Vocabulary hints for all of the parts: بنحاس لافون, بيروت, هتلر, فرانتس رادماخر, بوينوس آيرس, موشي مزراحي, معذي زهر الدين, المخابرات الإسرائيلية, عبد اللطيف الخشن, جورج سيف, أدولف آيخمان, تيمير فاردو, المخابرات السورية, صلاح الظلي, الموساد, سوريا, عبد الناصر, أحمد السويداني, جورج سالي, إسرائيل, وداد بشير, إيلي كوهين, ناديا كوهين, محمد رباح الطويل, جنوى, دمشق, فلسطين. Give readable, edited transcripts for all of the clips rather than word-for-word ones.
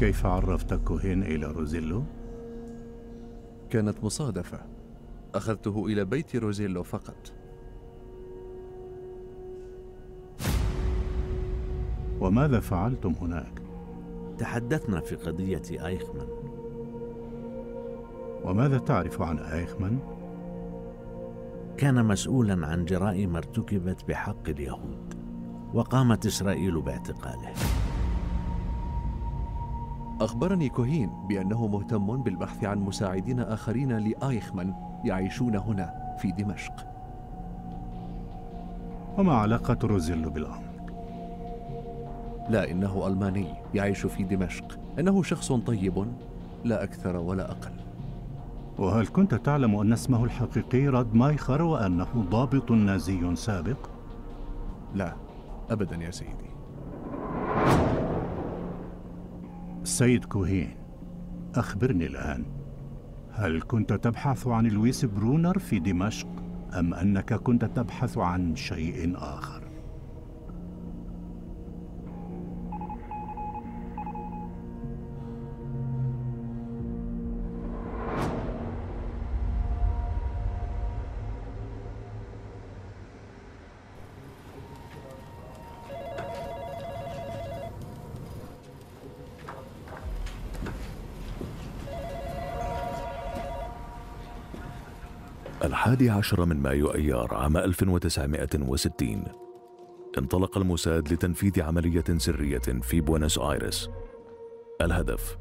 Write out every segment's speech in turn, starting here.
كيف عرفتك كوهين إلى روزيلو؟ كانت مصادفة، أخذته إلى بيت روزيلو فقط. وماذا فعلتم هناك؟ تحدثنا في قضية آيخمان. وماذا تعرف عن آيخمان؟ كان مسؤولا عن جرائم ارتكبت بحق اليهود، وقامت إسرائيل باعتقاله. أخبرني كوهين بأنه مهتم بالبحث عن مساعدين آخرين لآيخمان يعيشون هنا في دمشق. وما علاقة روزيلو بالأمر؟ لا، إنه ألماني يعيش في دمشق، إنه شخص طيب لا أكثر ولا أقل. وهل كنت تعلم أن اسمه الحقيقي رادمايخر وأنه ضابط نازي سابق؟ لا أبدا يا سيدي. السيد كوهين، أخبرني الآن، هل كنت تبحث عن لويس برونر في دمشق أم أنك كنت تبحث عن شيء آخر؟ الحادي عشر من مايو أيار عام 1960 انطلق الموساد لتنفيذ عملية سرية في بوينوس آيرس. الهدف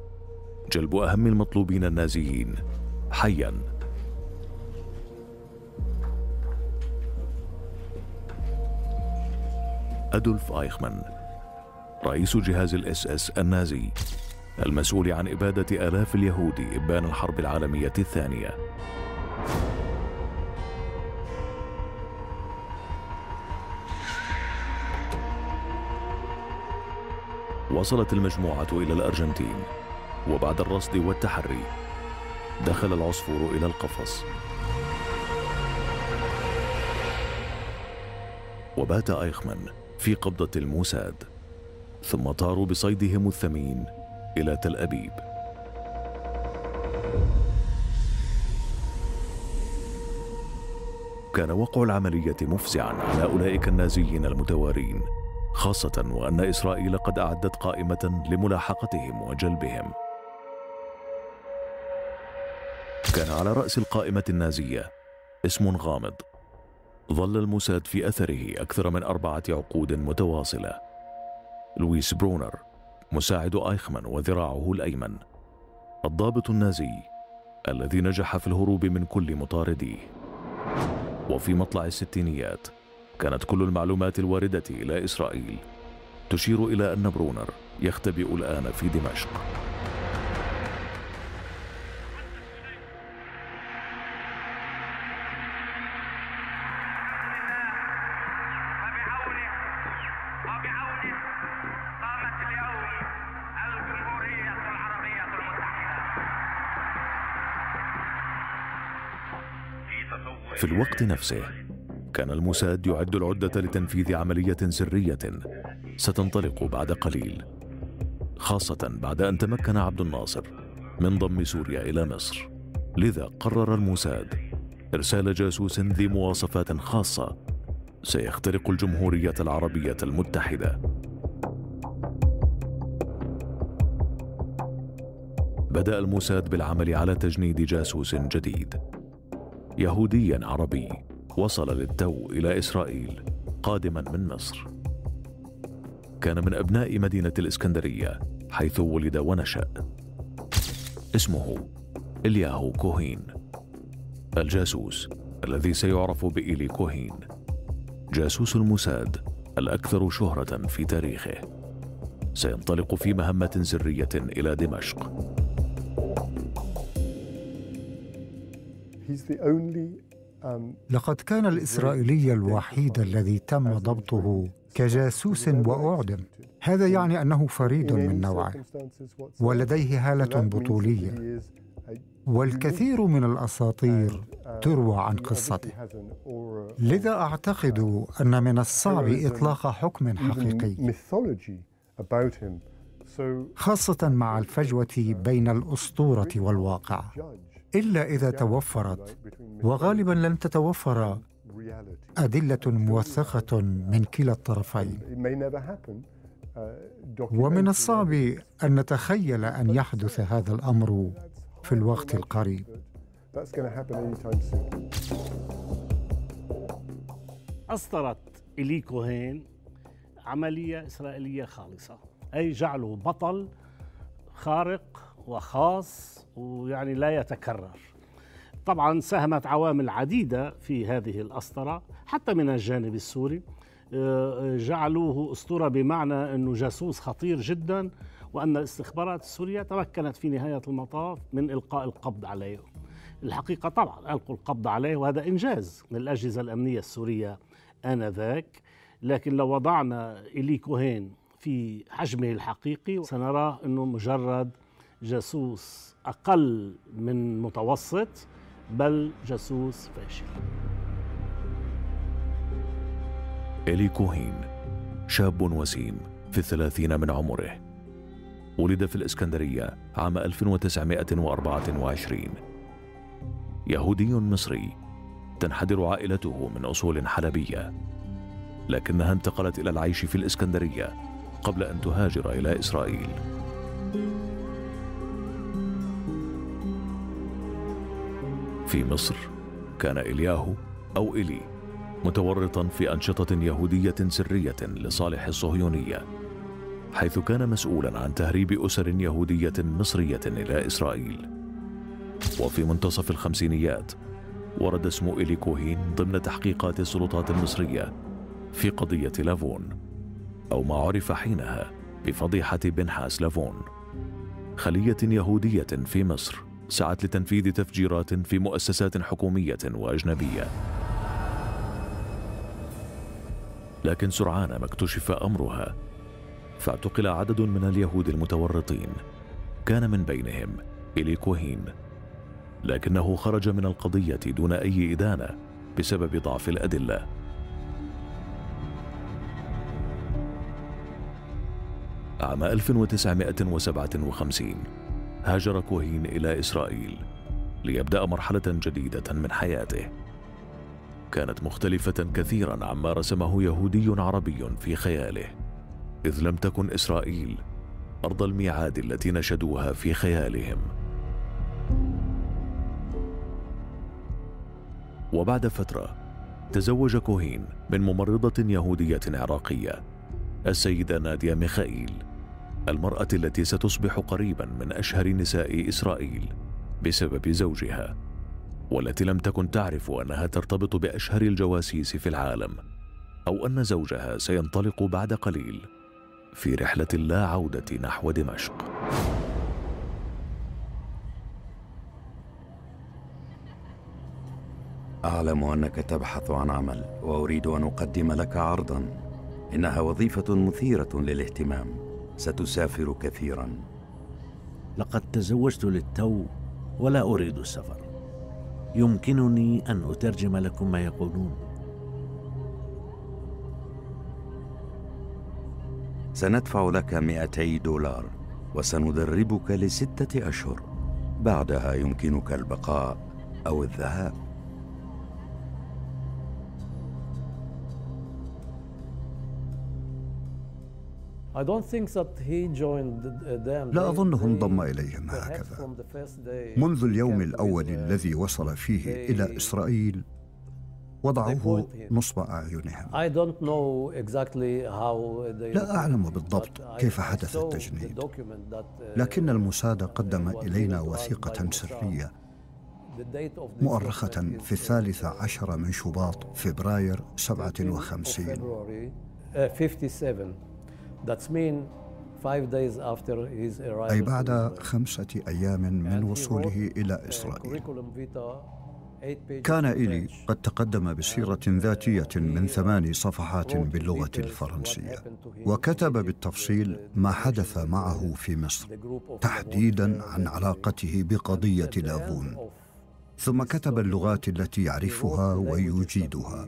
جلب أهم المطلوبين النازيين حياً. أدولف آيخمان رئيس جهاز الSS النازي المسؤول عن إبادة آلاف اليهود إبان الحرب العالمية الثانية. وصلت المجموعة إلى الأرجنتين، وبعد الرصد والتحري دخل العصفور إلى القفص، وبات آيخمان في قبضة الموساد، ثم طاروا بصيدهم الثمين إلى تل أبيب. كان وقع العملية مفزعا على أولئك النازيين المتوارين، خاصة وأن إسرائيل قد أعدت قائمة لملاحقتهم وجلبهم. كان على رأس القائمة النازية اسم غامض، ظل الموساد في أثره أكثر من 4 عقود متواصلة. لويس برونر مساعد آيخمان وذراعه الأيمن، الضابط النازي الذي نجح في الهروب من كل مطارديه. وفي مطلع الستينيات كانت كل المعلومات الواردة إلى إسرائيل تشير إلى أن برونر يختبئ الآن في دمشق. وبعونه قامت اليوم الجمهورية العربية المتحدة. في الوقت نفسه كان الموساد يعد العدة لتنفيذ عملية سرية ستنطلق بعد قليل، خاصة بعد أن تمكن عبد الناصر من ضم سوريا إلى مصر. لذا قرر الموساد إرسال جاسوس ذي مواصفات خاصة سيخترق الجمهورية العربية المتحدة. بدأ الموساد بالعمل على تجنيد جاسوس جديد يهودياً عربي وصل للتو إلى إسرائيل قادماً من مصر. كان من أبناء مدينة الإسكندرية حيث ولد ونشأ. اسمه إيلي كوهين، الجاسوس الذي سيعرف بإيلي كوهين، جاسوس الموساد الأكثر شهرة في تاريخه. سينطلق في مهمة سرية إلى دمشق. لقد كان الإسرائيلي الوحيد الذي تم ضبطه كجاسوس وأعدم. هذا يعني أنه فريد من نوعه ولديه هالة بطولية، والكثير من الأساطير تروى عن قصته. لذا أعتقد أن من الصعب إطلاق حكم حقيقي. خاصة مع الفجوة بين الأسطورة والواقع، إلا إذا توفرت، وغالباً لن تتوفر، أدلة موثقة من كلا الطرفين. ومن الصعب أن نتخيل أن يحدث هذا الأمر في الوقت القريب. أصدرت إيلي كوهين عملية إسرائيلية خالصة، أي جعله بطل خارق وخاص ويعني لا يتكرر. طبعا ساهمت عوامل عديدة في هذه الأسطرة، حتى من الجانب السوري جعلوه أسطورة بمعنى أنه جاسوس خطير جدا، وأن الاستخبارات السورية تمكنت في نهاية المطاف من إلقاء القبض عليه. الحقيقة طبعا ألقوا القبض عليه، وهذا إنجاز للأجهزة الأمنية السورية آنذاك، لكن لو وضعنا إيلي كوهين في حجمه الحقيقي سنراه أنه مجرد جاسوس أقل من متوسط، بل جاسوس فاشل. إيلي كوهين شاب وسيم في الثلاثين من عمره، ولد في الإسكندرية عام 1924. يهودي مصري تنحدر عائلته من أصول حلبية، لكنها انتقلت إلى العيش في الإسكندرية قبل أن تهاجر إلى إسرائيل. في مصر كان إلياهو أو إيلي متورطا في أنشطة يهودية سرية لصالح الصهيونية، حيث كان مسؤولا عن تهريب أسر يهودية مصرية إلى إسرائيل. وفي منتصف الخمسينيات ورد اسم إيلي كوهين ضمن تحقيقات السلطات المصرية في قضية لافون، أو ما عرف حينها بفضيحة بنحاس لافون، خلية يهودية في مصر سعت لتنفيذ تفجيرات في مؤسسات حكومية وأجنبية. لكن سرعان ما اكتشف أمرها، فاعتقل عدد من اليهود المتورطين، كان من بينهم إيلي كوهين، لكنه خرج من القضية دون أي إدانة بسبب ضعف الأدلة. عام 1957 هاجر كوهين إلى إسرائيل ليبدأ مرحلة جديدة من حياته، كانت مختلفة كثيرا عما رسمه يهودي عربي في خياله، إذ لم تكن إسرائيل أرض الميعاد التي نشدوها في خيالهم. وبعد فترة تزوج كوهين من ممرضة يهودية عراقية، السيدة ناديا ميخائيل، المرأة التي ستصبح قريبا من أشهر نساء إسرائيل بسبب زوجها، والتي لم تكن تعرف أنها ترتبط بأشهر الجواسيس في العالم، أو أن زوجها سينطلق بعد قليل في رحلة لا عودة نحو دمشق. أعلم أنك تبحث عن عمل، وأريد أن أقدم لك عرضا. إنها وظيفة مثيرة للاهتمام، ستسافر كثيرا. لقد تزوجت للتو ولا أريد السفر. يمكنني أن أترجم لكم ما يقولون. سندفع لك $200 وسندربك ل6 أشهر، بعدها يمكنك البقاء أو الذهاب. لا أظنهم ضم إليهم هكذا. منذ اليوم الأول الذي وصل فيه إلى إسرائيل وضعوه نصب أعينهم. لا أعلم بالضبط كيف حدث التجنيد، لكن الموساد قدم إلينا وثيقة سرية مؤرخة في 13 من شباط فبراير 57. أي بعد 5 أيام من وصوله إلى إسرائيل. كان إيلي قد تقدم بسيرة ذاتية من 8 صفحات باللغة الفرنسية، وكتب بالتفصيل ما حدث معه في مصر، تحديداً عن علاقته بقضية لافون، ثم كتب اللغات التي يعرفها ويجيدها.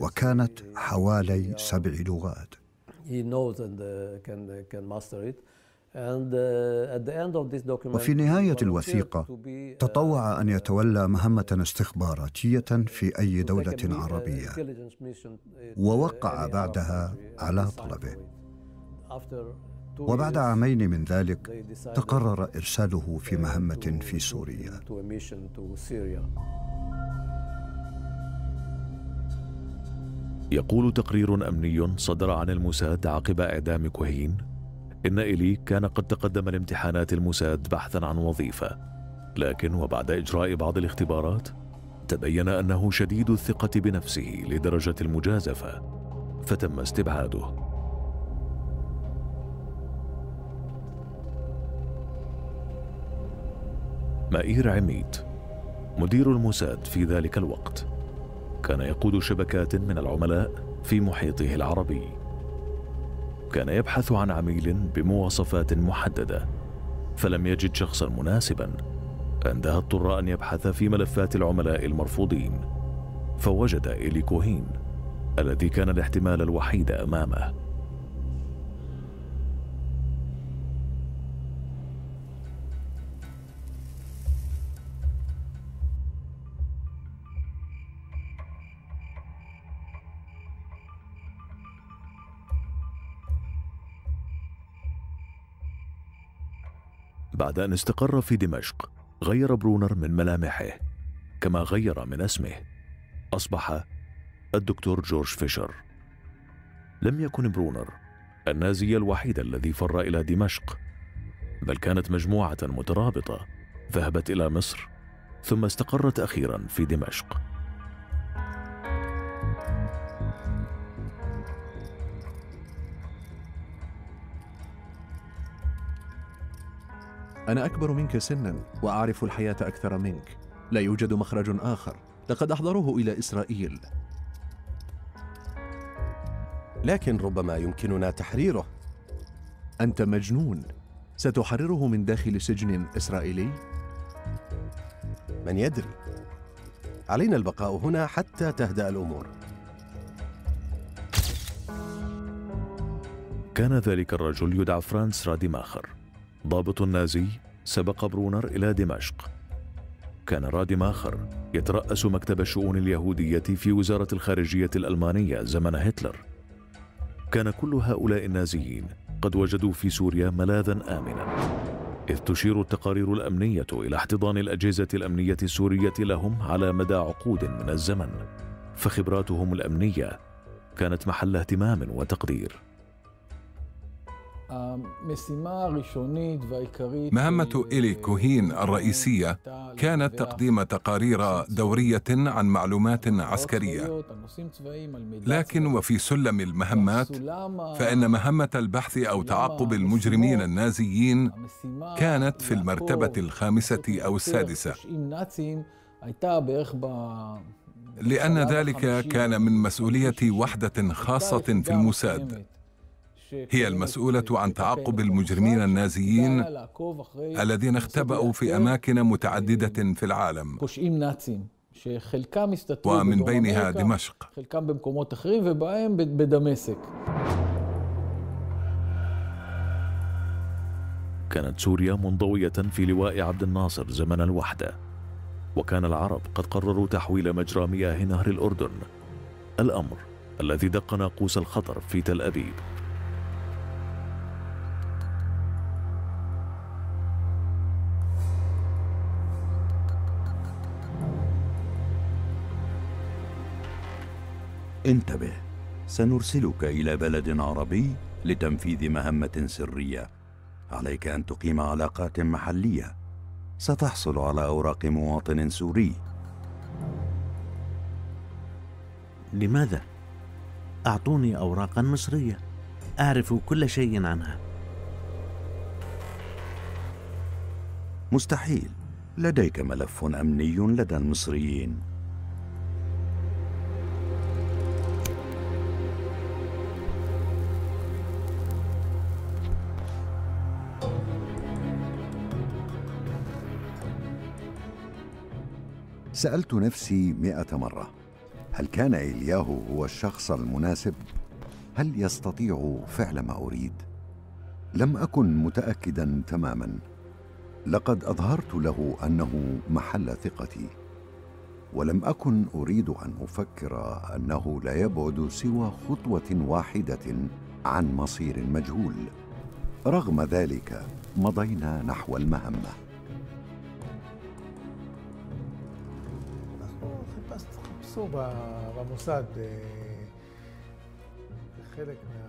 وكانت حوالي 7 لغات. وفي نهاية الوثيقة تطوع أن يتولى مهمة استخباراتية في أي دولة عربية، ووقع بعدها على طلبه. وبعد 2 عام من ذلك تقرر إرساله في مهمة في سوريا. يقول تقرير أمني صدر عن الموساد عقب إعدام كوهين إن إيلي كان قد تقدم لامتحانات الموساد بحثاً عن وظيفة، لكن وبعد إجراء بعض الاختبارات تبين أنه شديد الثقة بنفسه لدرجة المجازفة، فتم استبعاده. مائير عميد مدير الموساد في ذلك الوقت كان يقود شبكات من العملاء في محيطه العربي. كان يبحث عن عميل بمواصفات محددة، فلم يجد شخصا مناسبا، عندها اضطر أن يبحث في ملفات العملاء المرفوضين، فوجد إيلي كوهين الذي كان الاحتمال الوحيد أمامه. بعد أن استقر في دمشق غير برونر من ملامحه كما غير من اسمه، أصبح الدكتور جورج فيشر. لم يكن برونر النازي الوحيد الذي فر إلى دمشق، بل كانت مجموعة مترابطة ذهبت إلى مصر ثم استقرت أخيرا في دمشق. أنا أكبر منك سناً وأعرف الحياة أكثر منك، لا يوجد مخرج آخر، لقد أحضروه إلى إسرائيل. لكن ربما يمكننا تحريره. أنت مجنون، ستحرره من داخل سجن إسرائيلي؟ من يدري؟ علينا البقاء هنا حتى تهدأ الأمور. كان ذلك الرجل يدعى فرانتس رادماخر، ضابط نازي سبق برونر إلى دمشق. كان رادماخر يترأس مكتب الشؤون اليهودية في وزارة الخارجية الألمانية زمن هتلر. كان كل هؤلاء النازيين قد وجدوا في سوريا ملاذاً آمناً، إذ تشير التقارير الأمنية إلى احتضان الأجهزة الأمنية السورية لهم على مدى عقود من الزمن، فخبراتهم الأمنية كانت محل اهتمام وتقدير. مهمة إيلي كوهين الرئيسية كانت تقديم تقارير دورية عن معلومات عسكرية، لكن وفي سلم المهمات فإن مهمة البحث أو تعقب المجرمين النازيين كانت في المرتبة 5 أو 6، لأن ذلك كان من مسؤولية وحدة خاصة في الموساد، هي المسؤولة عن تعقب المجرمين النازيين الذين اختبأوا في أماكن متعددة في العالم، ومن بينها دمشق. كانت سوريا منضوية في لواء عبد الناصر زمن الوحدة، وكان العرب قد قرروا تحويل مجرى مياه نهر الأردن، الأمر الذي دق ناقوس الخطر في تل أبيب. انتبه، سنرسلك إلى بلد عربي لتنفيذ مهمة سرية. عليك أن تقيم علاقات محلية، ستحصل على أوراق مواطن سوري. لماذا؟ أعطوني أوراقا مصرية، أعرف كل شيء عنها. مستحيل، لديك ملف أمني لدى المصريين. سألت نفسي 100 مرة، هل كان إلياهو هو الشخص المناسب؟ هل يستطيع فعل ما أريد؟ لم أكن متأكدا تماما. لقد أظهرت له أنه محل ثقتي، ولم أكن أريد أن أفكر أنه لا يبعد سوى خطوة واحدة عن مصير مجهول. رغم ذلك مضينا نحو المهمة.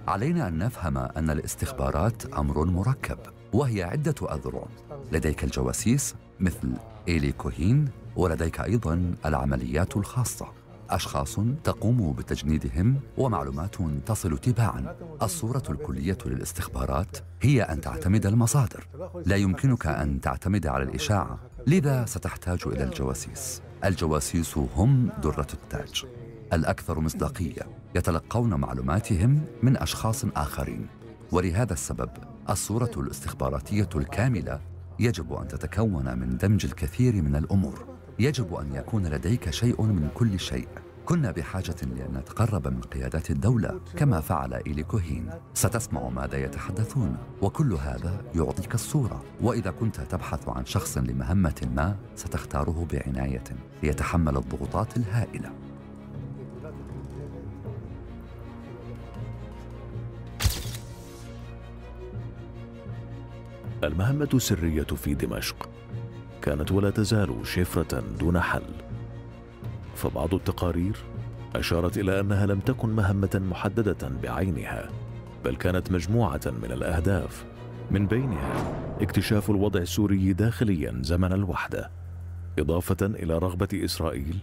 علينا أن نفهم أن الاستخبارات أمر مركب، وهي عدة أذرع. لديك الجواسيس مثل إيلي كوهين، ولديك أيضاً العمليات الخاصة، أشخاص تقوم بتجنيدهم ومعلومات تصل تباعاً. الصورة الكلية للاستخبارات هي أن تعتمد المصادر، لا يمكنك أن تعتمد على الإشاعة، لذا ستحتاج إلى الجواسيس. الجواسيس هم درة التاج الأكثر مصداقية، يتلقون معلوماتهم من أشخاص آخرين، ولهذا السبب الصورة الاستخباراتية الكاملة يجب أن تتكون من دمج الكثير من الأمور. يجب أن يكون لديك شيء من كل شيء. كنا بحاجة لأن نتقرب من قيادات الدولة كما فعل إيلي كوهين. ستسمع ماذا يتحدثون، وكل هذا يعطيك الصورة. وإذا كنت تبحث عن شخص لمهمة ما، ستختاره بعناية ليتحمل الضغوطات الهائلة. المهمة السرية في دمشق كانت ولا تزال شفرة دون حل، فبعض التقارير أشارت إلى أنها لم تكن مهمة محددة بعينها، بل كانت مجموعة من الأهداف، من بينها اكتشاف الوضع السوري داخليا زمن الوحدة، إضافة إلى رغبة إسرائيل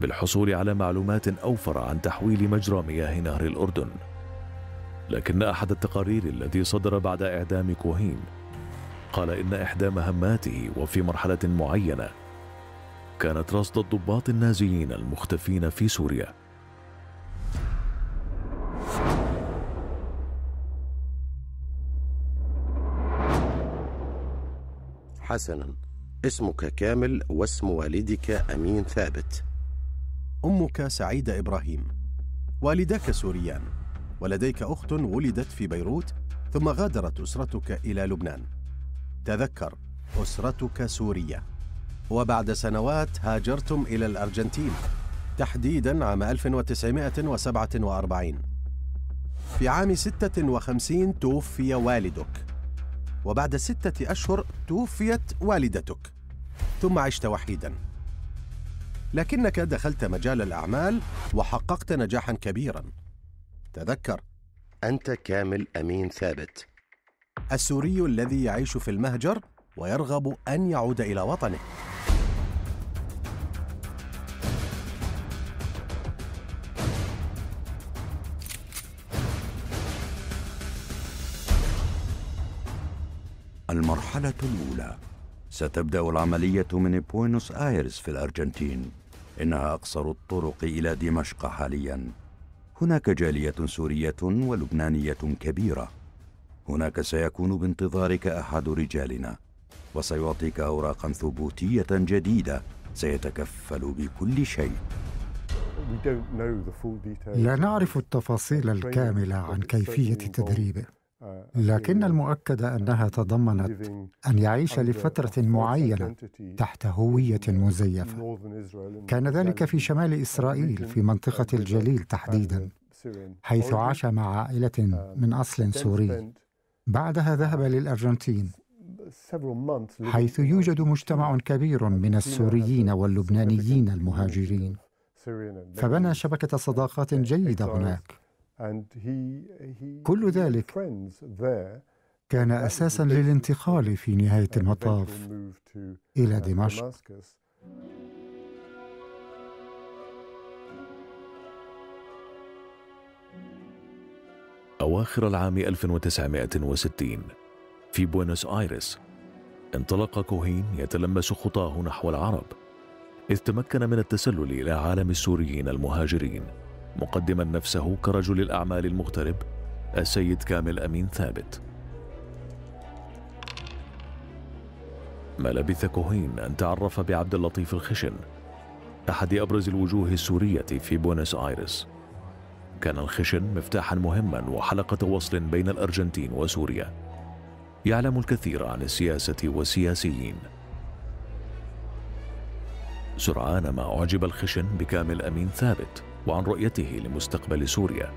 بالحصول على معلومات أوفر عن تحويل مجرى مياه نهر الأردن. لكن أحد التقارير التي صدر بعد إعدام كوهين قال إن إحدى مهماته وفي مرحلة معينة كانت رصد الضباط النازيين المختفين في سوريا. حسناً، اسمك كامل واسم والدك أمين ثابت. أمك سعيدة إبراهيم. والداك سوريان، ولديك أخت ولدت في بيروت ثم غادرت أسرتك إلى لبنان. تذكر، أسرتك سورية، وبعد سنوات هاجرتم إلى الأرجنتين، تحديداً عام 1947. في عام 56 توفي والدك، وبعد 6 أشهر توفيت والدتك، ثم عشت وحيداً. لكنك دخلت مجال الأعمال وحققت نجاحاً كبيراً. تذكر، أنت كامل أمين ثابت، السوري الذي يعيش في المهجر ويرغب أن يعود إلى وطنه. المرحلة الأولى، ستبدأ العملية من بوينوس آيرس في الأرجنتين. إنها أقصر الطرق إلى دمشق حالياً. هناك جالية سورية ولبنانية كبيرة. هناك سيكون بانتظارك أحد رجالنا، وسيعطيك أوراقاً ثبوتية جديدة سيتكفل بكل شيء. لا نعرف التفاصيل الكاملة عن كيفية تدريبه، لكن المؤكد أنها تضمنت أن يعيش لفترة معينة تحت هوية مزيفة. كان ذلك في شمال إسرائيل، في منطقة الجليل تحديداً، حيث عاش مع عائلة من أصل سوري. بعدها ذهب للأرجنتين، حيث يوجد مجتمع كبير من السوريين واللبنانيين المهاجرين، فبنى شبكة صداقات جيدة هناك. كل ذلك كان أساساً للانتقال في نهاية المطاف إلى دمشق. أواخر العام 1960 في بوينوس آيرس انطلق كوهين يتلمس خطاه نحو العرب، إذ تمكن من التسلل إلى عالم السوريين المهاجرين، مقدما نفسه كرجل الأعمال المغترب السيد كامل أمين ثابت. ما لبث كوهين أن تعرف بعبد اللطيف الخشن، أحد أبرز الوجوه السورية في بوينوس آيرس. كان الخشن مفتاحا مهما وحلقة وصل بين الأرجنتين وسوريا. يعلم الكثير عن السياسة والسياسيين. سرعان ما أعجب الخشن بكامل أمين ثابت وعن رؤيته لمستقبل سوريا،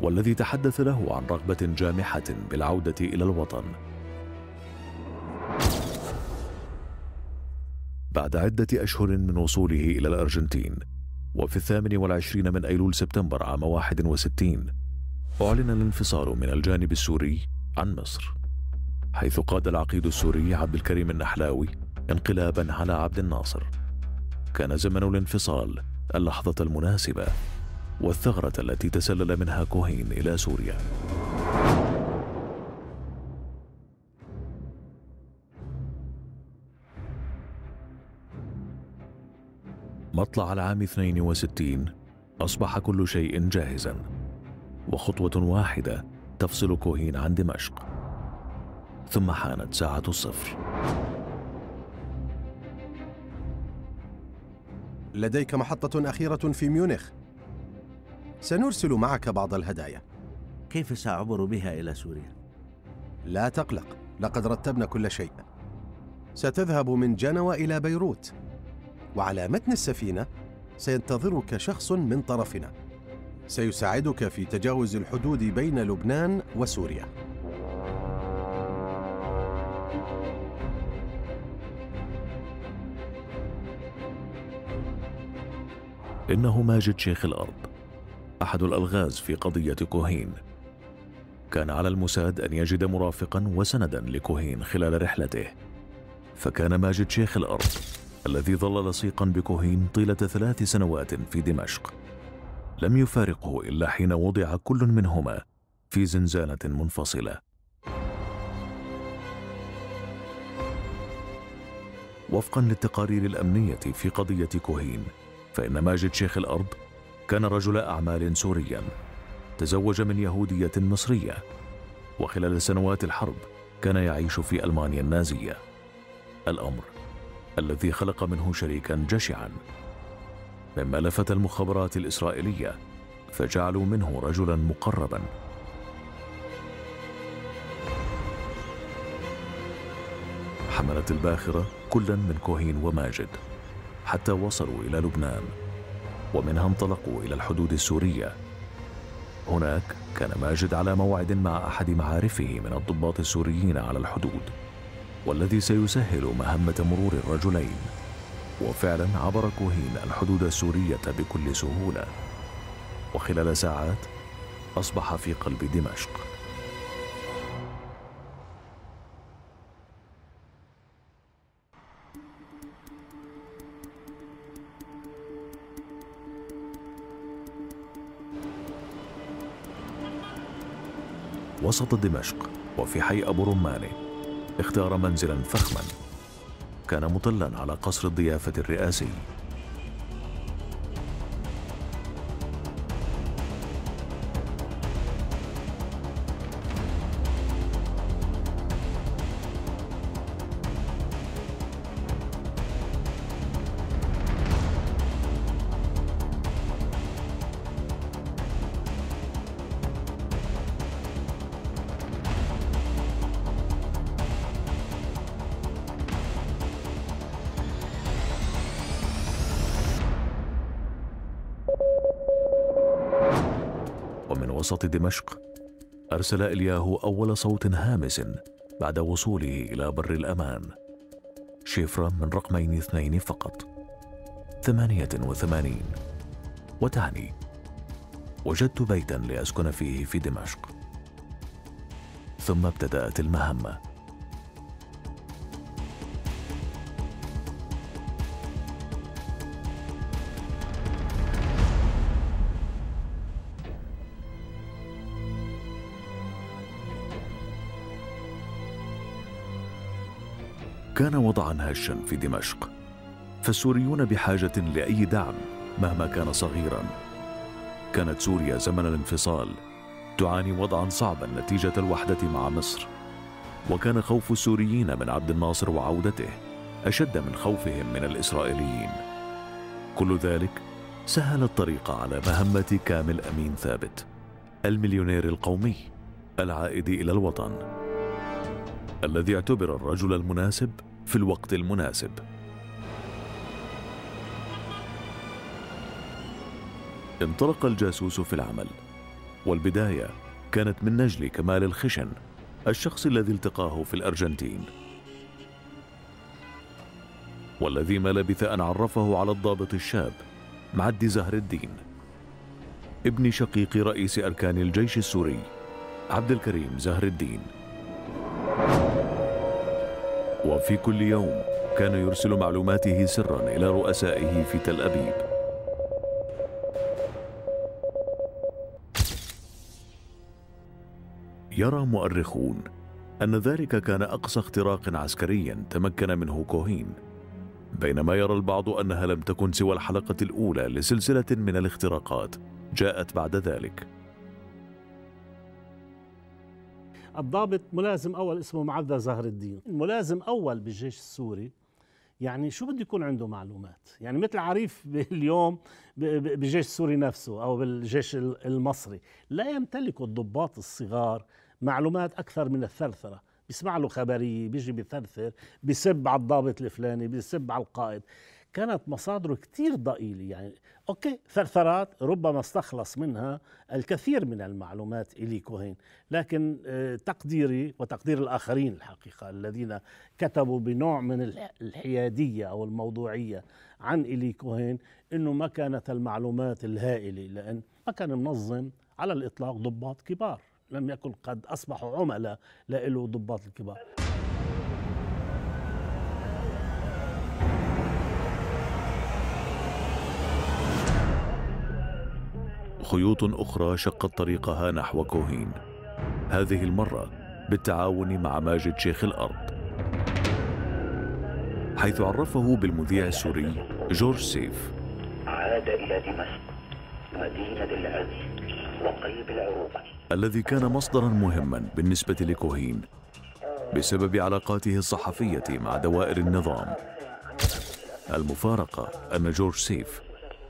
والذي تحدث له عن رغبة جامحة بالعودة إلى الوطن. بعد عدة أشهر من وصوله إلى الأرجنتين، وفي 28 من أيلول سبتمبر عام 61 أعلن الانفصال من الجانب السوري عن مصر، حيث قاد العقيد السوري عبد الكريم النحلاوي انقلابا على عبد الناصر. كان زمن الانفصال اللحظة المناسبة والثغرة التي تسلل منها كوهين إلى سوريا. مطلع العام 62 أصبح كل شيء جاهزا، وخطوة واحدة تفصل كوهين عن دمشق. ثم حانت ساعة الصفر. لديك محطة أخيرة في ميونخ، سنرسل معك بعض الهدايا. كيف سأعبر بها إلى سوريا؟ لا تقلق، لقد رتبنا كل شيء. ستذهب من جنوى إلى بيروت، وعلى متن السفينة سينتظرك شخص من طرفنا سيساعدك في تجاوز الحدود بين لبنان وسوريا. إنه ماجد شيخ الأرض، أحد الألغاز في قضية كوهين. كان على الموساد أن يجد مرافقا وسندا لكوهين خلال رحلته، فكان ماجد شيخ الأرض الذي ظل لصيقا بكوهين طيلة 3 سنوات في دمشق، لم يفارقه إلا حين وضع كل منهما في زنزانة منفصلة. وفقا للتقارير الأمنية في قضية كوهين، فإن ماجد شيخ الأرض كان رجل أعمال سوريا، تزوج من يهودية مصرية، وخلال سنوات الحرب كان يعيش في ألمانيا النازية، الأمر الذي خلق منه شريكا جشعا، مما لفت المخابرات الإسرائيلية فجعلوا منه رجلا مقربا. حملت الباخرة كلا من كوهين وماجد حتى وصلوا إلى لبنان، ومنها انطلقوا إلى الحدود السورية. هناك كان ماجد على موعد مع أحد معارفه من الضباط السوريين على الحدود، والذي سيسهل مهمة مرور الرجلين. وفعلا عبر كوهين الحدود السورية بكل سهولة، وخلال ساعات أصبح في قلب دمشق. وسط دمشق وفي حي أبو رماني اختار منزلا فخما، كان مطلا على قصر الضيافة الرئاسي. وسط دمشق أرسل إلياهو أول صوت هامس بعد وصوله إلى بر الأمان، شفرة من رقمين 2 فقط، 88، وتعني وجدت بيتا لأسكن فيه في دمشق. ثم ابتدأت المهمة. كان وضعا هشا في دمشق، فالسوريون بحاجة لأي دعم مهما كان صغيرا. كانت سوريا زمن الانفصال تعاني وضعا صعبا نتيجة الوحدة مع مصر، وكان خوف السوريين من عبد الناصر وعودته أشد من خوفهم من الإسرائيليين. كل ذلك سهل الطريق على مهمة كامل أمين ثابت المليونير القومي العائد إلى الوطن، الذي اعتبر الرجل المناسب في الوقت المناسب. انطلق الجاسوس في العمل، والبداية كانت من نجل كمال الخشن، الشخص الذي التقاه في الأرجنتين، والذي ما لبث أن عرفه على الضابط الشاب معذي زهر الدين ابن شقيق رئيس أركان الجيش السوري عبد الكريم زهر الدين. وفي كل يوم كان يرسل معلوماته سراً إلى رؤسائه في تل أبيب. يرى مؤرخون أن ذلك كان أقصى اختراق عسكرياً تمكن منه كوهين، بينما يرى البعض أنها لم تكن سوى الحلقة الأولى لسلسلة من الاختراقات جاءت بعد ذلك. الضابط ملازم أول اسمه معذي زهر الدين، ملازم أول بالجيش السوري، يعني شو بده يكون عنده معلومات؟ يعني مثل عريف اليوم بالجيش السوري نفسه أو بالجيش المصري، لا يمتلك الضباط الصغار معلومات أكثر من الثرثرة، بيسمع له خبرية بيجي بثرثر بيسب على الضابط الفلاني بيسب على القائد. كانت مصادره كتير ضئيلة، يعني أوكي ثرثرات ربما استخلص منها الكثير من المعلومات إيلي كوهين، لكن تقديري وتقدير الآخرين الحقيقة الذين كتبوا بنوع من الحيادية أو الموضوعية عن إيلي كوهين إنه ما كانت المعلومات الهائلة، لأن ما كان منظم على الإطلاق ضباط كبار، لم يكن قد أصبحوا عملاء لإله ضباط الكبار. خيوط أخرى شقت طريقها نحو كوهين، هذه المرة بالتعاون مع ماجد شيخ الأرض، حيث عرفه بالمذيع السوري جورج سيف. عاد إلى دمشق مدينة العز وقلب العروبة، الذي كان مصدراً مهماً بالنسبة لكوهين بسبب علاقاته الصحفية مع دوائر النظام. المفارقة أن جورج سيف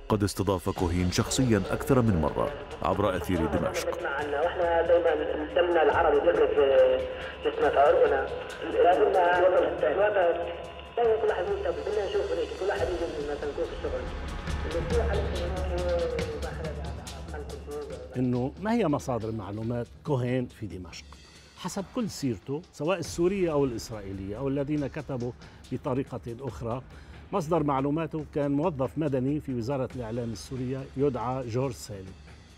قد استضاف كوهين شخصياً أكثر من مرة عبر أثير دمشق. واحنا دايماً دمنا العربي بيغرف في اسمنا تعرقنا، لازمنا الوقت دايماً كل واحد ينتبه، بدنا نشوف هيك كل واحد يجي مثلاً نكون في الشغل اللي بتروح عليك. إنه ما هي مصادر معلومات كوهين في دمشق؟ حسب كل سيرته سواء السورية أو الإسرائيلية أو الذين كتبوا بطريقة أخرى، مصدر معلوماته كان موظف مدني في وزارة الإعلام السورية يدعى جورج سالي،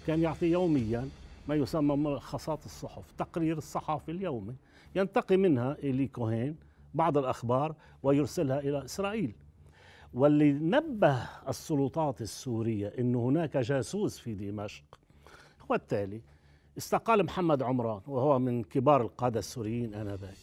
كان يعطي يومياً ما يسمى ملخصات الصحف، تقرير الصحافي اليومي، ينتقي منها إيلي كوهين بعض الأخبار ويرسلها إلى إسرائيل. واللي نبه السلطات السورية إنه هناك جاسوس في دمشق هو التالي: استقال محمد عمران وهو من كبار القادة السوريين آنذاك.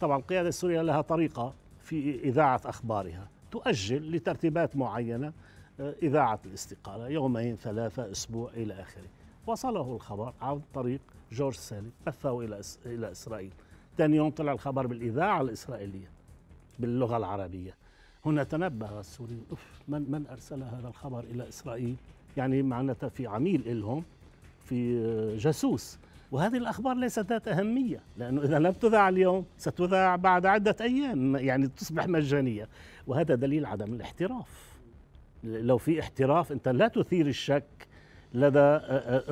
طبعا القيادة السورية لها طريقة في إذاعة أخبارها، تؤجل لترتيبات معينة إذاعة الاستقالة يومين ثلاثة أسبوع إلى آخره. وصله الخبر عن طريق جورج سالي، بثه إلى إسرائيل. ثاني يوم طلع الخبر بالإذاعة الإسرائيلية باللغة العربية. هنا تنبه السوريين، من أرسل هذا الخبر إلى إسرائيل؟ يعني معناتها في عميل إلهم، في جاسوس. وهذه الأخبار ليست ذات أهمية، لأنه إذا لم تذاع اليوم ستذاع بعد عدة أيام، يعني تصبح مجانية. وهذا دليل عدم الاحتراف. لو في احتراف أنت لا تثير الشك لدى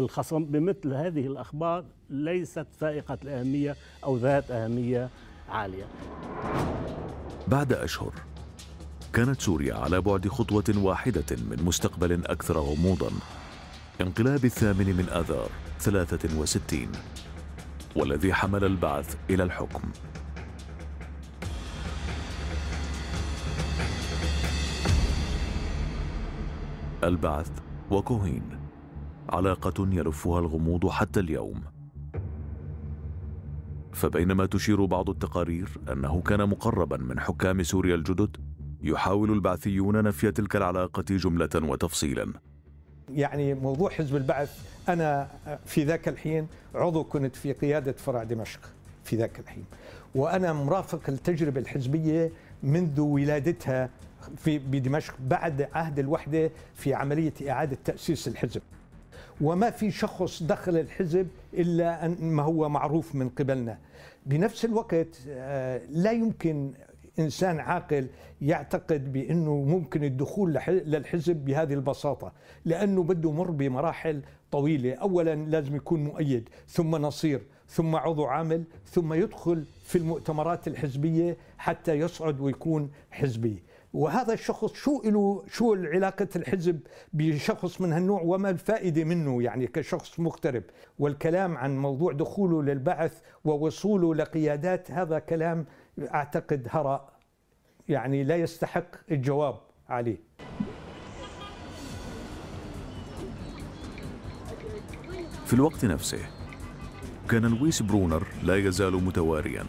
الخصم بمثل هذه الأخبار ليست فائقة الأهمية أو ذات أهمية عالية. بعد أشهر كانت سوريا على بعد خطوة واحدة من مستقبل أكثر غموضاً، انقلاب الثامن من آذار 63، والذي حمل البعث إلى الحكم. البعث وكوهين علاقة يلفها الغموض حتى اليوم، فبينما تشير بعض التقارير أنه كان مقرباً من حكام سوريا الجدد، يحاول البعثيون نفي تلك العلاقة جملة وتفصيلاً. يعني موضوع حزب البعث، أنا في ذاك الحين عضو كنت في قيادة فرع دمشق في ذاك الحين، وأنا مرافق التجربة الحزبية منذ ولادتها في بدمشق بعد عهد الوحدة في عملية إعادة تأسيس الحزب، وما في شخص دخل الحزب إلا أن ما هو معروف من قبلنا. بنفس الوقت لا يمكن إنسان عاقل يعتقد بأنه ممكن الدخول للحزب بهذه البساطة، لأنه بده يمر بمراحل طويلة. أولا لازم يكون مؤيد، ثم نصير، ثم عضو عامل، ثم يدخل في المؤتمرات الحزبية حتى يصعد ويكون حزبي. وهذا الشخص شو علاقة الحزب بشخص من هالنوع، وما الفائدة منه يعني كشخص مغترب؟ والكلام عن موضوع دخوله للبعث ووصوله لقيادات هذا كلام أعتقد هراء، يعني لا يستحق الجواب عليه. في الوقت نفسه كان لويس برونر لا يزال متواريا،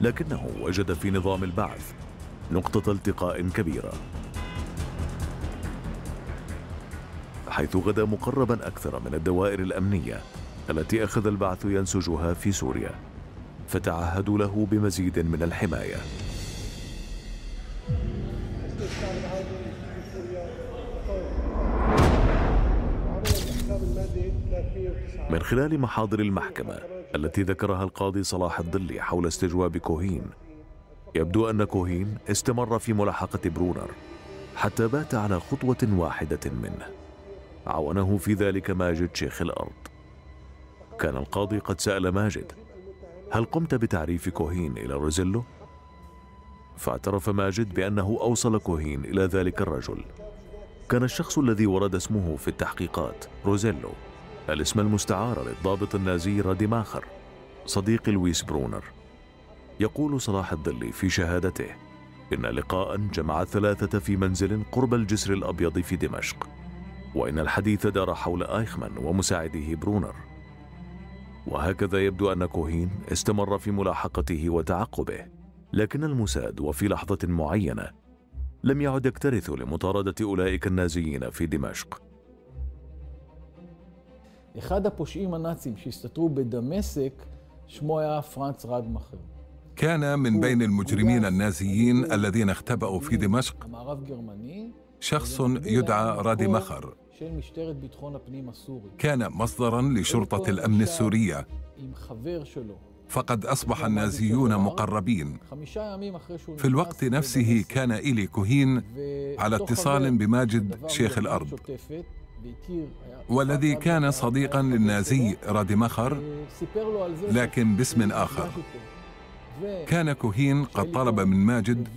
لكنه وجد في نظام البعث نقطة التقاء كبيرة، حيث غدا مقربا أكثر من الدوائر الأمنية التي أخذ البعث ينسجها في سوريا، فتعهدوا له بمزيد من الحماية. من خلال محاضر المحكمة التي ذكرها القاضي صلاح الظلي حول استجواب كوهين، يبدو أن كوهين استمر في ملاحقة برونر حتى بات على خطوة واحدة منه، عاونه في ذلك ماجد شيخ الأرض. كان القاضي قد سأل ماجد: هل قمت بتعريف كوهين إلى روزيلو؟ فاعترف ماجد بأنه أوصل كوهين إلى ذلك الرجل. كان الشخص الذي ورد اسمه في التحقيقات روزيلو، الاسم المستعار للضابط النازي رادماخر صديق لويس برونر. يقول صلاح الظلي في شهادته إن لقاء جمع الثلاثة في منزل قرب الجسر الأبيض في دمشق، وإن الحديث دار حول آيخمان ومساعده برونر. وهكذا يبدو أن كوهين استمر في ملاحقته وتعقبه، لكن الموساد وفي لحظة معينة لم يعد يكترث لمطاردة أولئك النازيين في دمشق. אחד הפושעים הנאצים שהסתתרו בדמשק שמו היה فرانتس رادماخر. كان من بين المجرمين النازيين الذين اختبأوا في دمشق شخص يدعى رادماخر، كان مصدراً لشرطة الأمن السورية، فقد أصبح النازيون مقربين. في الوقت نفسه كان إيلي كوهين على اتصال بماجد شيخ الأرض، والذي كان صديقاً للنازي رادماخر لكن باسم آخر. كان كوهين قد طلب من ماجد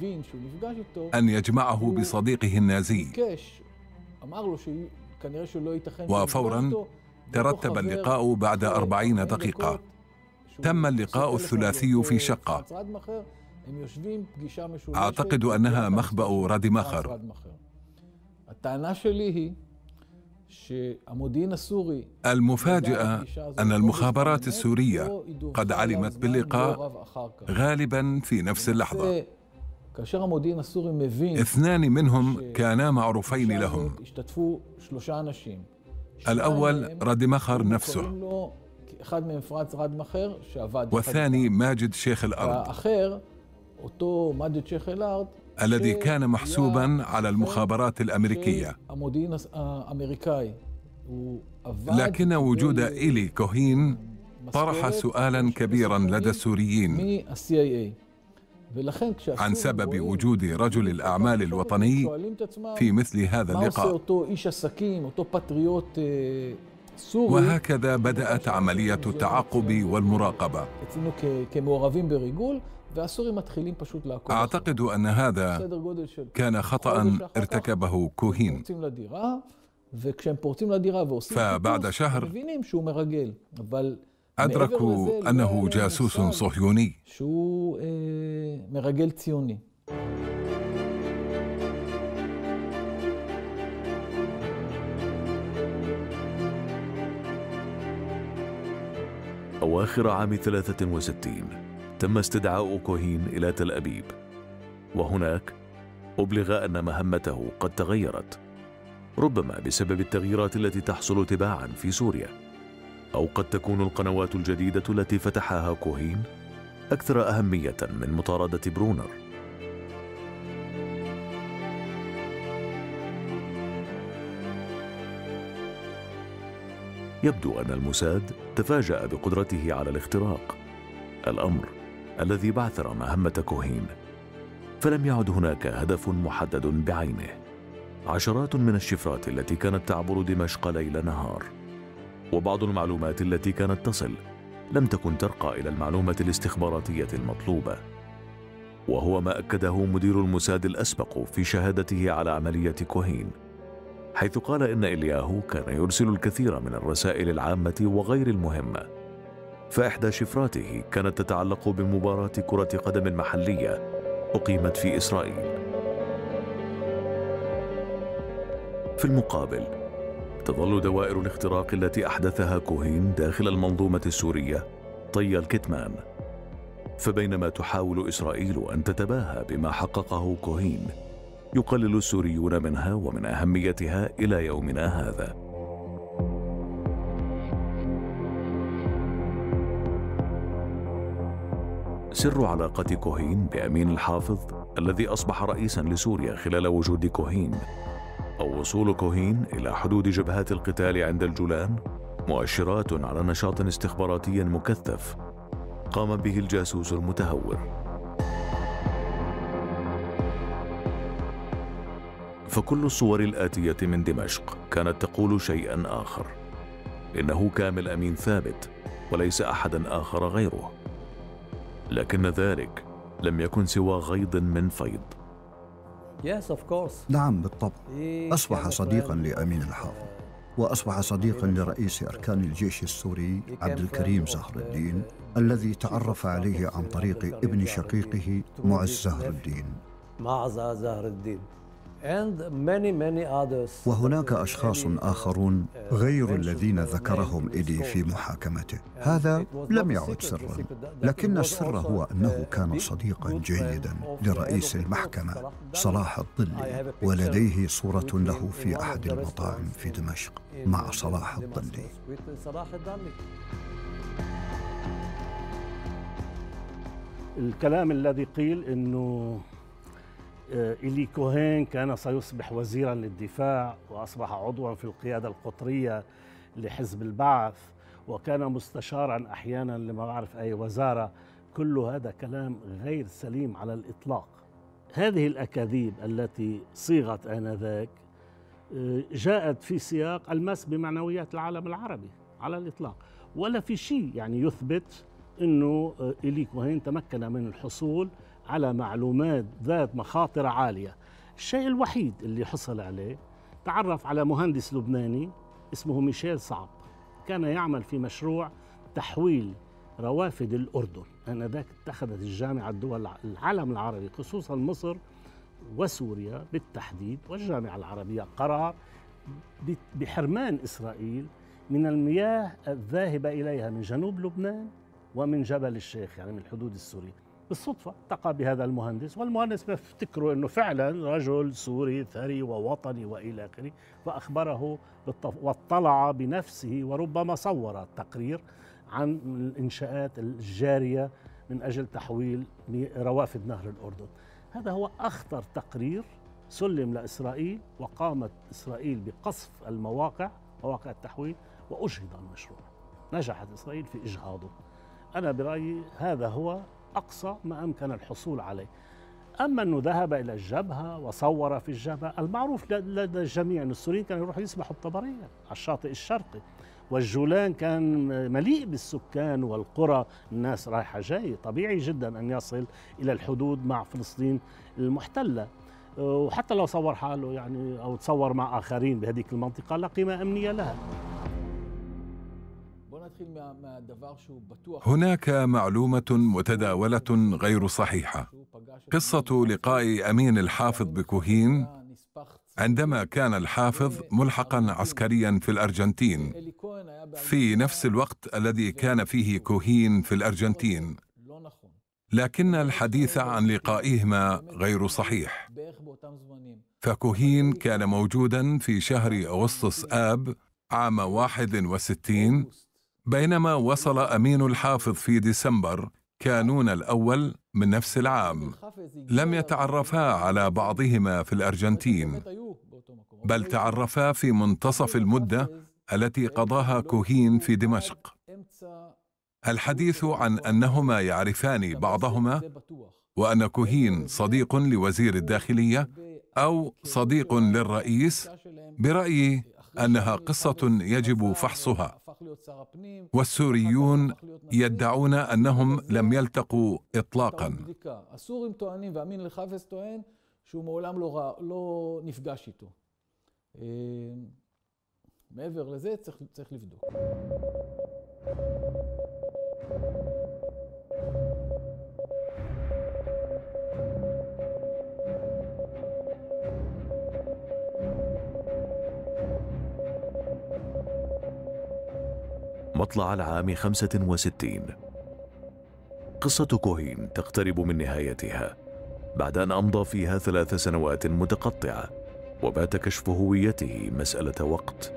أن يجمعه بصديقه النازي، وفوراً ترتب اللقاء بعد 40 دقيقة. تم اللقاء الثلاثي في شقة، أعتقد أنها مخبأ رادماخر. المفاجأة أن المخابرات السورية قد علمت باللقاء غالبا في نفس اللحظة. اثنان منهم كانا معروفين لهم، الأول رادماخر نفسه، والثاني ماجد شيخ الأرض الذي كان محسوبا على المخابرات الأمريكية. لكن وجود إيلي كوهين طرح سؤالا كبيرا لدى السوريين عن سبب وجود رجل الأعمال الوطني في مثل هذا اللقاء. وهكذا بدأت عملية التعاقب والمراقبة. أعتقد أن هذا كان خطأ ارتكبه كوهين، فبعد شهر أدركوا أنه جاسوس صهيوني. أواخر عام 63 تم استدعاء كوهين إلى تل أبيب، وهناك أبلغ أن مهمته قد تغيرت، ربما بسبب التغييرات التي تحصل تباعا في سوريا، أو قد تكون القنوات الجديدة التي فتحها كوهين أكثر أهمية من مطاردة برونر. يبدو أن الموساد تفاجأ بقدرته على الاختراق، الأمر الذي بعثر مهمة كوهين. فلم يعد هناك هدف محدد بعينه، عشرات من الشفرات التي كانت تعبر دمشق ليل نهار، وبعض المعلومات التي كانت تصل لم تكن ترقى إلى المعلومة الاستخباراتية المطلوبة، وهو ما أكده مدير الموساد الأسبق في شهادته على عملية كوهين، حيث قال إن إلياهو كان يرسل الكثير من الرسائل العامة وغير المهمة. فإحدى شفراته كانت تتعلق بمباراة كرة قدم محلية أقيمت في إسرائيل. في المقابل تظل دوائر الاختراق التي أحدثها كوهين داخل المنظومة السورية طي الكتمان. فبينما تحاول إسرائيل أن تتباهى بما حققه كوهين، يقلل السوريون منها ومن أهميتها إلى يومنا هذا. سر علاقة كوهين بأمين الحافظ الذي أصبح رئيساً لسوريا خلال وجود كوهين، أو وصول كوهين إلى حدود جبهات القتال عند الجولان، مؤشرات على نشاط استخباراتي مكثف قام به الجاسوس المتهور. فكل الصور الآتية من دمشق كانت تقول شيئاً آخر، إنه كامل أمين ثابت وليس أحداً آخر غيره، لكن ذلك لم يكن سوى غيض من فيض. نعم بالطبع، أصبح صديقاً لأمين الحافظ، وأصبح صديقاً لرئيس أركان الجيش السوري عبد الكريم زهر الدين، الذي تعرف عليه عن طريق ابن شقيقه معز زهر الدين. وهناك أشخاص آخرون غير الذين ذكرهم إيلي في محاكمته. هذا لم يعد سراً، لكن السر هو أنه كان صديقاً جيداً لرئيس المحكمة صلاح الظلي، ولديه صورة له في أحد المطاعم في دمشق مع صلاح الظلي. الكلام الذي قيل أنه إيلي كوهين كان سيصبح وزيراً للدفاع، وأصبح عضواً في القيادة القطرية لحزب البعث، وكان مستشاراً أحياناً لما بعرف أي وزارة، كل هذا كلام غير سليم على الإطلاق. هذه الأكاذيب التي صيغت آنذاك جاءت في سياق المس بمعنويات العالم العربي على الإطلاق، ولا في شيء يعني يثبت أنه إيلي كوهين تمكن من الحصول على معلومات ذات مخاطر عالية. الشيء الوحيد اللي حصل عليه، تعرف على مهندس لبناني اسمه ميشيل صعب، كان يعمل في مشروع تحويل روافد الأردن. آنذاك اتخذت الجامعة الدول العالم العربي خصوصا مصر وسوريا بالتحديد والجامعة العربية قرار بحرمان إسرائيل من المياه الذاهبة إليها من جنوب لبنان ومن جبل الشيخ، يعني من الحدود السورية. بالصدفة التقى بهذا المهندس، والمهندس بيفتكروا أنه فعلا رجل سوري ثري ووطني وإلى آخره، فأخبره واطلع بنفسه وربما صور التقرير عن الإنشاءات الجارية من أجل تحويل روافد نهر الأردن. هذا هو أخطر تقرير سلم لإسرائيل، وقامت إسرائيل بقصف مواقع التحويل، وأجهض المشروع. نجحت إسرائيل في إجهاضه. أنا برأيي هذا هو أقصى ما أمكن الحصول عليه. أما أنه ذهب إلى الجبهة وصور في الجبهة، المعروف لدى الجميع أن السوريين كانوا يروحوا يسبحوا الطبرية على الشاطئ الشرقي، والجولان كان مليء بالسكان والقرى، الناس رايحة جاي، طبيعي جدا أن يصل إلى الحدود مع فلسطين المحتلة، وحتى لو صور حاله يعني أو تصور مع آخرين بهذيك المنطقة لا قيمة أمنية لها. هناك معلومة متداولة غير صحيحة. قصة لقاء أمين الحافظ بكوهين عندما كان الحافظ ملحقاً عسكرياً في الأرجنتين في نفس الوقت الذي كان فيه كوهين في الأرجنتين، لكن الحديث عن لقائهما غير صحيح. فكوهين كان موجوداً في شهر أغسطس آب عام 61، بينما وصل أمين الحافظ في ديسمبر كانون الأول من نفس العام. لم يتعرفا على بعضهما في الأرجنتين، بل تعرفا في منتصف المدة التي قضاها كوهين في دمشق. الحديث عن أنهما يعرفان بعضهما، وأن كوهين صديق لوزير الداخلية أو صديق للرئيس، برأيي أنها قصة يجب فحصها. والسوريون يدعون أنهم لم يلتقوا إطلاقا. مطلع العام 65 قصة كوهين تقترب من نهايتها بعد أن أمضى فيها 3 سنوات متقطعة، وبات كشف هويته مسألة وقت.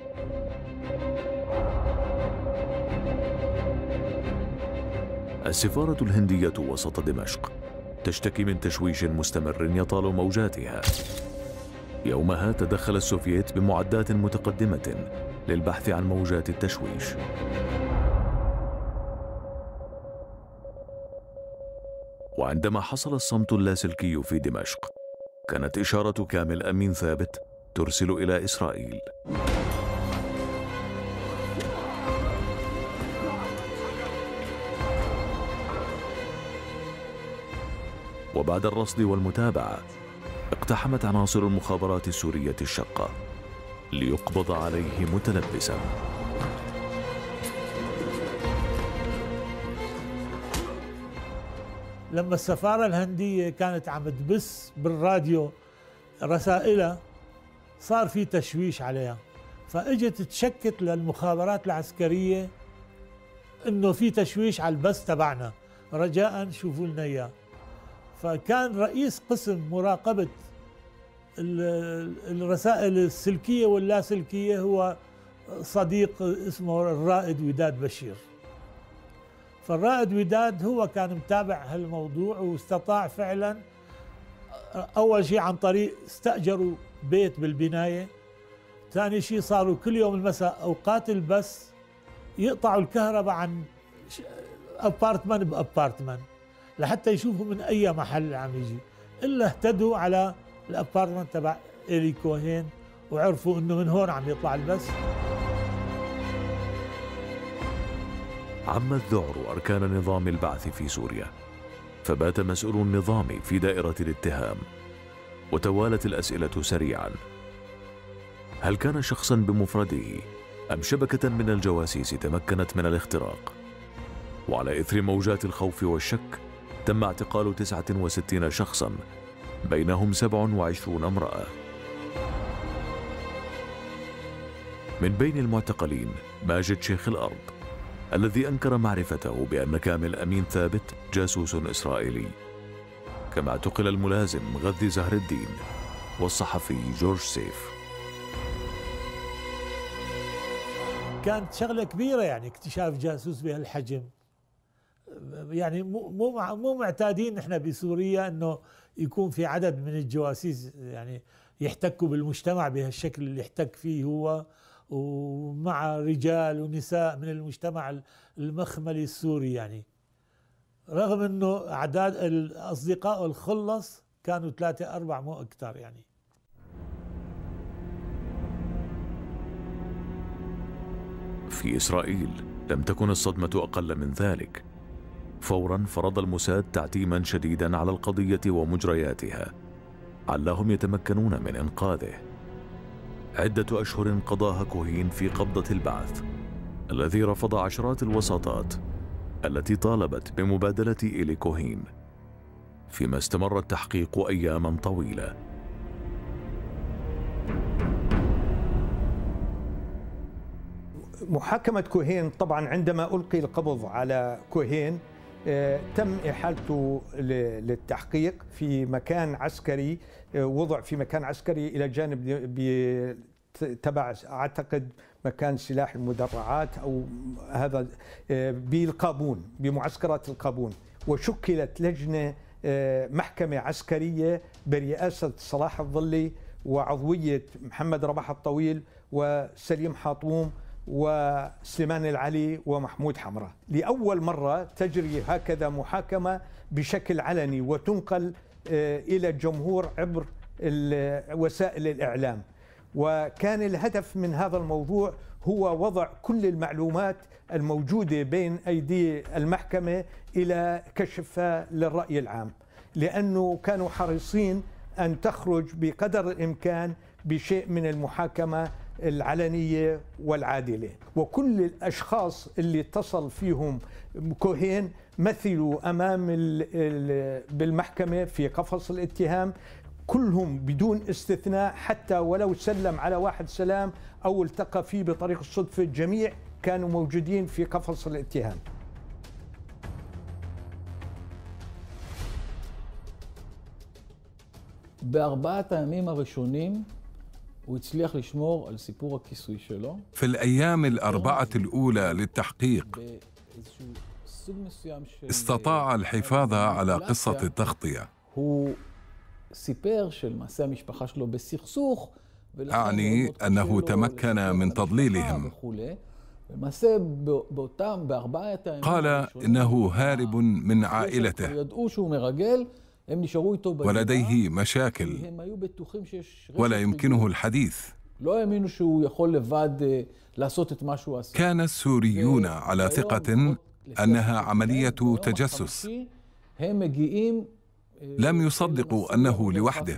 السفارة الهندية وسط دمشق تشتكي من تشويش مستمر يطال موجاتها. يومها تدخل السوفييت بمعدات متقدمة للبحث عن موجات التشويش. وعندما حصل الصمت اللاسلكي في دمشق، كانت إشارة كامل أمين ثابت ترسل إلى إسرائيل. وبعد الرصد والمتابعة، اقتحمت عناصر المخابرات السورية الشقة ليقبض عليه متلبسا. لما السفارة الهندية كانت عم تبث بالراديو رسائلها، صار في تشويش عليها، فاجت تشكت للمخابرات العسكرية انه في تشويش على البث تبعنا، رجاء شوفوا لنا اياه. فكان رئيس قسم مراقبة الرسائل السلكية واللاسلكية هو صديق اسمه الرائد وداد بشير. فالرائد وداد هو كان متابع هالموضوع، واستطاع فعلا أول شيء عن طريق استأجروا بيت بالبناية، ثاني شيء صاروا كل يوم المساء أوقات البث يقطعوا الكهرباء عن أبارتمان بأبارتمان لحتى يشوفوا من أي محل عم يجي، إلا اهتدوا على الأبارتمان تبع إيلي كوهين وعرفوا إنه من هون عم يطلع البث. عم الذعر أركان نظام البعث في سوريا، فبات مسؤول النظام في دائرة الاتهام، وتوالت الأسئلة سريعا. هل كان شخصا بمفرده أم شبكة من الجواسيس تمكنت من الاختراق؟ وعلى إثر موجات الخوف والشك تم اعتقال 69 شخصا، بينهم 27 امرأة. من بين المعتقلين ماجد شيخ الأرض، الذي أنكر معرفته بأن كامل أمين ثابت جاسوس إسرائيلي. كما اعتقل الملازم معذي زهر الدين والصحفي جورج سيف. كانت شغلة كبيرة، يعني اكتشاف جاسوس بهالحجم، يعني مو معتادين نحن بسوريا انه يكون في عدد من الجواسيس يعني يحتكوا بالمجتمع بهالشكل اللي يحتك فيه هو، ومع رجال ونساء من المجتمع المخملي السوري. يعني رغم انه اعداد اصدقائه الخلص كانوا 3 4 مو اكثر. يعني في إسرائيل لم تكن الصدمة أقل من ذلك. فورا فرض الموساد تعتيما شديدا على القضية ومجرياتها علهم يتمكنون من إنقاذه. عدة أشهر قضاها كوهين في قبضة البعث، الذي رفض عشرات الوساطات التي طالبت بمبادلة إيلي كوهين، فيما استمر التحقيق أياما طويلة. محاكمة كوهين طبعا عندما ألقي القبض على كوهين تم إحالته للتحقيق في مكان عسكري، وضع في مكان عسكري إلى جانب تبع أعتقد مكان سلاح المدرعات أو هذا بالقابون، بمعسكرات القابون. وشكلت لجنة محكمة عسكرية برئاسة صلاح الظلي وعضوية محمد رباح الطويل وسليم حاطوم وسليمان العلي ومحمود حمراء. لأول مرة تجري هكذا محاكمة بشكل علني وتنقل إلى الجمهور عبر وسائل الإعلام. وكان الهدف من هذا الموضوع هو وضع كل المعلومات الموجودة بين أيدي المحكمة إلى كشفها للرأي العام، لأنه كانوا حريصين أن تخرج بقدر الإمكان بشيء من المحاكمة العلنية والعادلة. وكل الأشخاص اللي اتصل فيهم كوهين مثلوا أمام بالمحكمة في قفص الاتهام، كلهم بدون استثناء، حتى ولو سلم على واحد سلام أو التقى فيه بطريق الصدفة، الجميع كانوا موجودين في قفص الاتهام. בארבעת הימים הראשונים הוא הצליח לשמור על סיפור הכיסוי שלו. في الأيام الأربعة الأولى للتحقيق استطاع الحفاظ على قصة التغطية. هو סיפר שלמעשה המשפחה שלו בסכסוך. أعني أنه تمكن من تضليلهم. قال إنه هارب من عائلته ولديه مشاكل ولا يمكنه الحديث. كان السوريون على ثقة أنها عملية تجسس، لم يصدقوا أنه لوحده.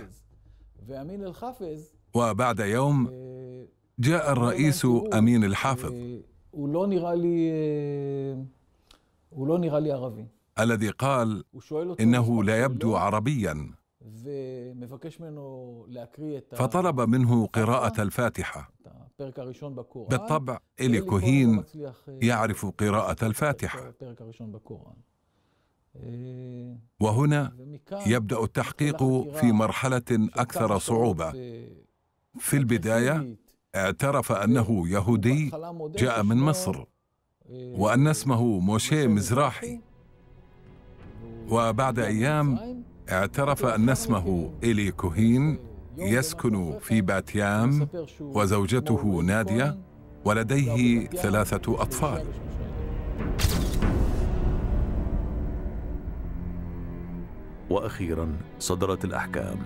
وبعد يوم جاء الرئيس أمين الحافظ الذي قال إنه لا يبدو عربيا، فطلب منه قراءة الفاتحة. بالطبع إيلي كوهين يعرف قراءة الفاتحة. وهنا يبدأ التحقيق في مرحلة أكثر صعوبة. في البداية اعترف أنه يهودي جاء من مصر وأن اسمه موشي مزراحي، وبعد أيام اعترف أن اسمه إيلي كوهين، يسكن في باتيام وزوجته ناديا ولديه 3 أطفال. وأخيراً صدرت الأحكام.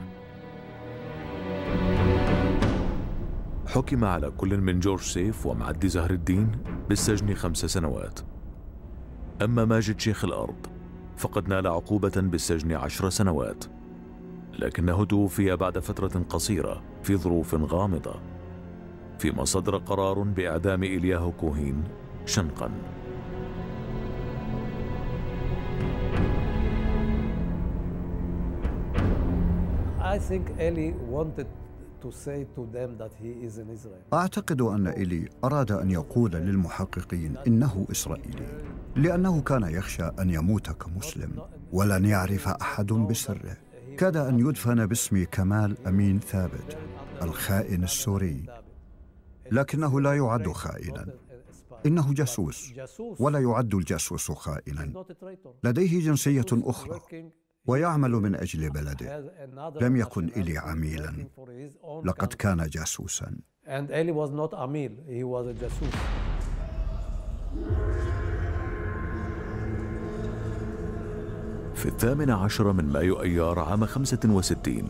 حكم على كل من جورج سيف ومعدي زهر الدين بالسجن 5 سنوات. أما ماجد شيخ الأرض فقد نال عقوبة بالسجن 10 سنوات، لكنه توفي بعد فترة قصيرة في ظروف غامضة، فيما صدر قرار بإعدام إيلياه كوهين شنقاً. أعتقد أن إيلي أراد أن يقول للمحققين إنه إسرائيلي، لأنه كان يخشى أن يموت كمسلم ولن يعرف أحد بسره. كاد أن يدفن باسم كامل أمين ثابت الخائن السوري، لكنه لا يعد خائنا، إنه جاسوس، ولا يعد الجاسوس خائنا، لديه جنسية أخرى ويعمل من أجل بلده. لم يكن إيلي عميلاً، لقد كان جاسوساً. في 18 مايو 1965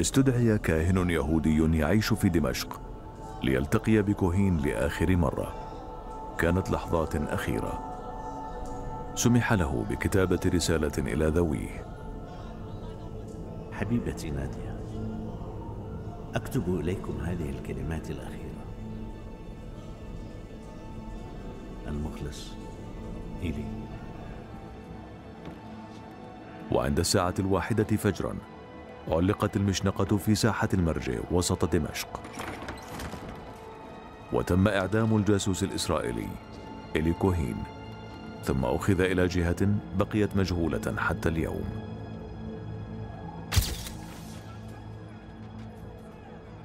استدعي كاهن يهودي يعيش في دمشق ليلتقي بكوهين لآخر مرة. كانت لحظات أخيرة. سمح له بكتابة رسالة إلى ذويه. حبيبتي نادية، أكتب إليكم هذه الكلمات الأخيرة. المخلص إيلي. وعند 1:01 فجراً علقت المشنقة في ساحة المرج وسط دمشق، وتم إعدام الجاسوس الإسرائيلي إيلي كوهين، ثم أخذ إلى جهة بقيت مجهولة حتى اليوم.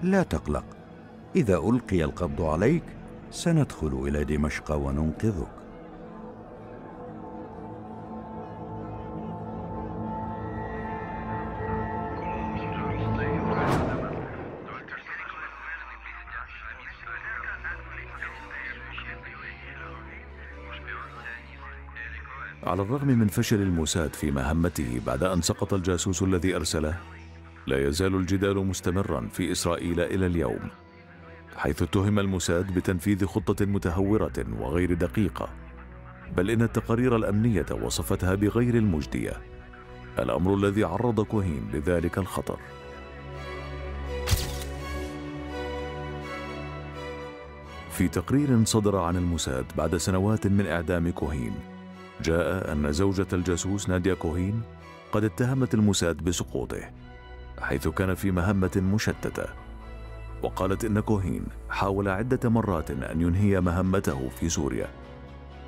لا تقلق، إذا ألقي القبض عليك سندخل إلى دمشق وننقذك. على الرغم من فشل الموساد في مهمته بعد أن سقط الجاسوس الذي أرسله، لا يزال الجدال مستمرا في إسرائيل إلى اليوم، حيث اتهم الموساد بتنفيذ خطة متهورة وغير دقيقة، بل إن التقارير الأمنية وصفتها بغير المجدية، الأمر الذي عرض كوهين لذلك الخطر. في تقرير صدر عن الموساد بعد سنوات من إعدام كوهين، جاء أن زوجة الجاسوس ناديا كوهين قد اتهمت الموساد بسقوطه، حيث كان في مهمة مشتتة، وقالت إن كوهين حاول عدة مرات أن ينهي مهمته في سوريا،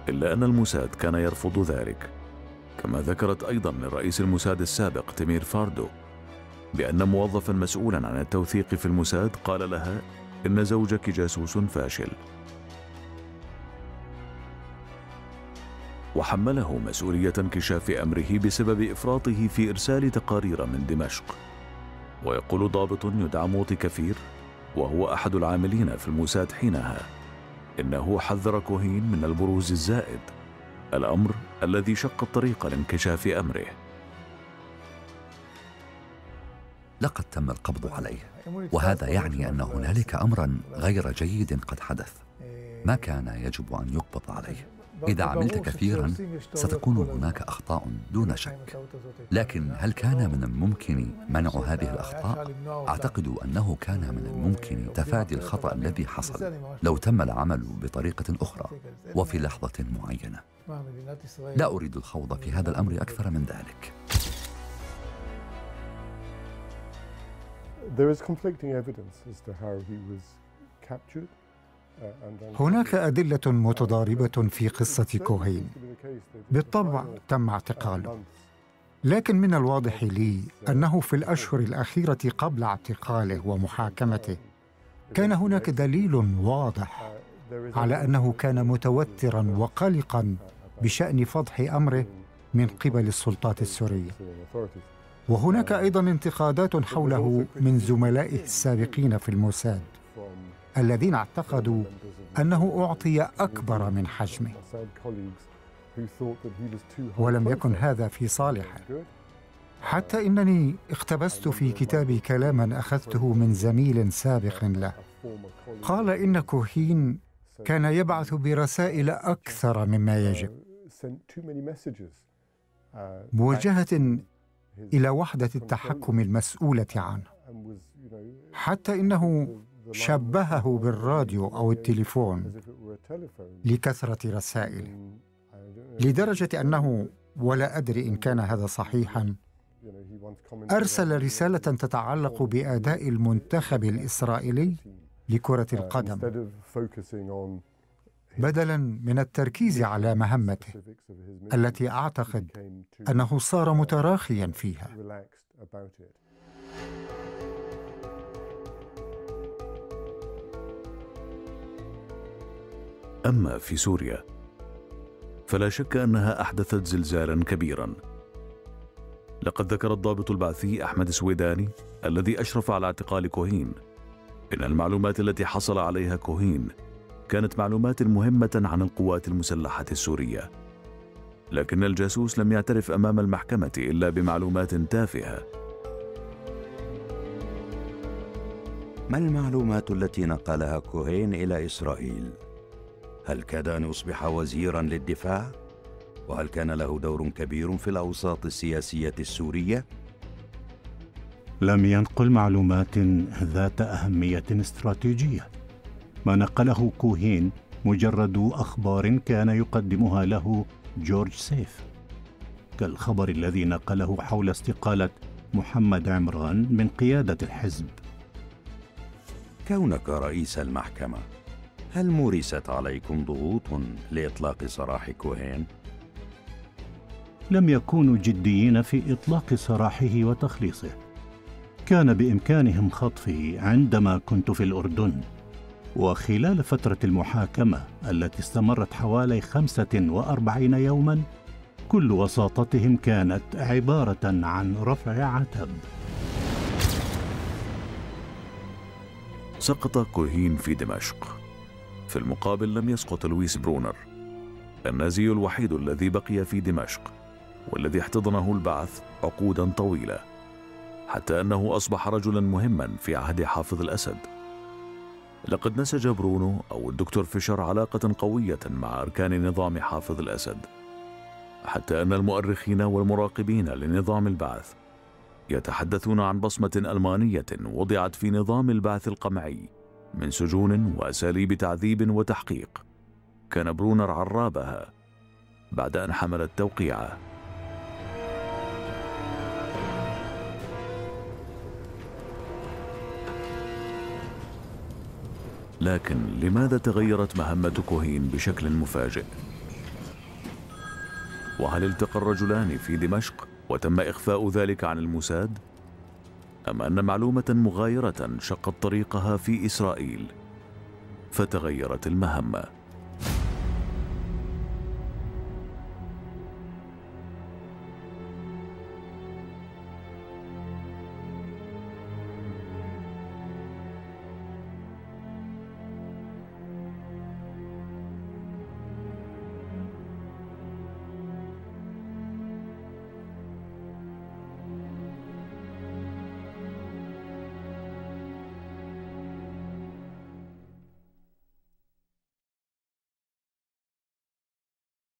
إلا أن الموساد كان يرفض ذلك. كما ذكرت أيضا من رئيس الموساد السابق تيمير فاردو بأن موظفا مسؤولا عن التوثيق في الموساد قال لها إن زوجك جاسوس فاشل، وحمله مسؤولية انكشاف أمره بسبب إفراطه في إرسال تقارير من دمشق. ويقول ضابط يدعى موطي كفير وهو أحد العاملين في الموساد حينها إنه حذر كوهين من البروز الزائد، الأمر الذي شق الطريق لانكشاف أمره. لقد تم القبض عليه، وهذا يعني أن هنالك أمرا غير جيد قد حدث، ما كان يجب أن يقبض عليه. إذا عملت كثيرا ستكون هناك أخطاء دون شك، لكن هل كان من الممكن منع هذه الأخطاء؟ أعتقد أنه كان من الممكن تفادي الخطأ الذي حصل لو تم العمل بطريقة أخرى وفي لحظة معينة. لا أريد الخوض في هذا الأمر أكثر من ذلك. هناك أدلة متضاربة في قصة كوهين، بالطبع تم اعتقاله، لكن من الواضح لي أنه في الأشهر الأخيرة قبل اعتقاله ومحاكمته كان هناك دليل واضح على أنه كان متوتراً وقلقاً بشأن فضح أمره من قبل السلطات السورية، وهناك أيضاً انتقادات حوله من زملائه السابقين في الموساد الذين اعتقدوا أنه أعطي أكبر من حجمه، ولم يكن هذا في صالحه، حتى إنني اقتبست في كتابي كلاما أخذته من زميل سابق له، قال إن كوهين كان يبعث برسائل أكثر مما يجب، موجهة إلى وحدة التحكم المسؤولة عنه، حتى إنه شبهه بالراديو أو التليفون لكثرة رسائله، لدرجة أنه، ولا أدري إن كان هذا صحيحاً، أرسل رسالة تتعلق بأداء المنتخب الإسرائيلي لكرة القدم بدلاً من التركيز على مهمته التي أعتقد أنه صار متراخياً فيها. أما في سوريا فلا شك أنها أحدثت زلزالا كبيرا. لقد ذكر الضابط البعثي أحمد السويداني الذي أشرف على اعتقال كوهين إن المعلومات التي حصل عليها كوهين كانت معلومات مهمة عن القوات المسلحة السورية، لكن الجاسوس لم يعترف أمام المحكمة إلا بمعلومات تافهة. ما المعلومات التي نقلها كوهين إلى إسرائيل؟ هل كاد أن يصبح وزيراً للدفاع؟ وهل كان له دور كبير في الأوساط السياسية السورية؟ لم ينقل معلومات ذات أهمية استراتيجية. ما نقله كوهين مجرد أخبار كان يقدمها له جورج سيف، كالخبر الذي نقله حول استقالة محمد عمران من قيادة الحزب. كونك رئيس المحكمة، هل مورست عليكم ضغوط لإطلاق سراح كوهين؟ لم يكونوا جديين في إطلاق سراحه وتخليصه، كان بإمكانهم خطفه عندما كنت في الأردن. وخلال فترة المحاكمة التي استمرت حوالي 45 يوماً، كل وساطتهم كانت عبارة عن رفع عتب. سقط كوهين في دمشق. في المقابل لم يسقط لويس برونر، النازي الوحيد الذي بقي في دمشق والذي احتضنه البعث عقودا طويلة، حتى أنه أصبح رجلا مهما في عهد حافظ الأسد. لقد نسج برونو أو الدكتور فيشر علاقة قوية مع أركان نظام حافظ الأسد، حتى أن المؤرخين والمراقبين لنظام البعث يتحدثون عن بصمة ألمانية وضعت في نظام البعث القمعي من سجون وأساليب تعذيب وتحقيق كان برونر عرابها بعد أن حملت توقيعه. لكن لماذا تغيرت مهمة كوهين بشكل مفاجئ؟ وهل التقى الرجلان في دمشق وتم إخفاء ذلك عن الموساد؟ أم أن معلومة مغايرة شقت طريقها في إسرائيل فتغيرت المهمة؟